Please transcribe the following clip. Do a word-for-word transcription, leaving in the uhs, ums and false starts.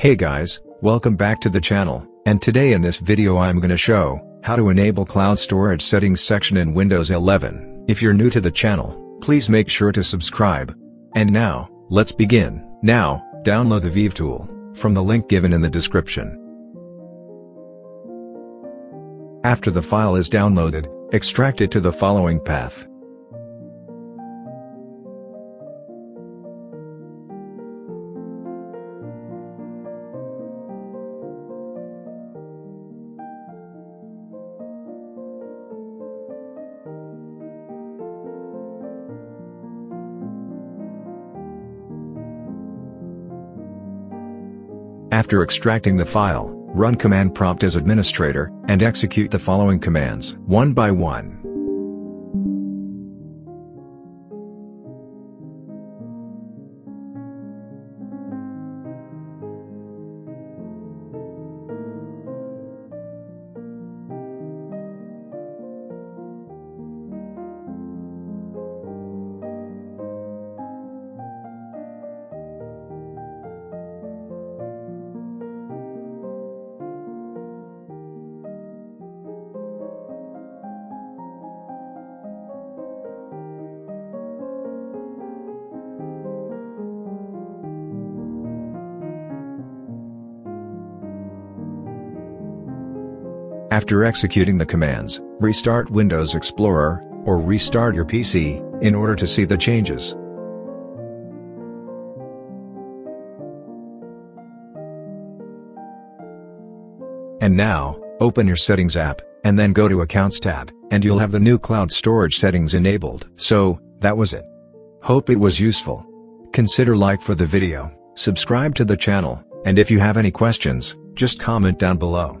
Hey guys, welcome back to the channel, and today in this video I'm gonna show how to enable cloud storage settings section in Windows eleven. If you're new to the channel, please make sure to subscribe. And now, let's begin. Now, download the V E V tool from the link given in the description. After the file is downloaded, extract it to the following path. After extracting the file, run command prompt as administrator, and execute the following commands, one by one. After executing the commands, restart Windows Explorer, or restart your P C, in order to see the changes. And now, open your Settings app, and then go to Accounts tab, and you'll have the new cloud storage settings enabled. So, that was it. Hope it was useful. Consider like for the video, subscribe to the channel, and if you have any questions, just comment down below.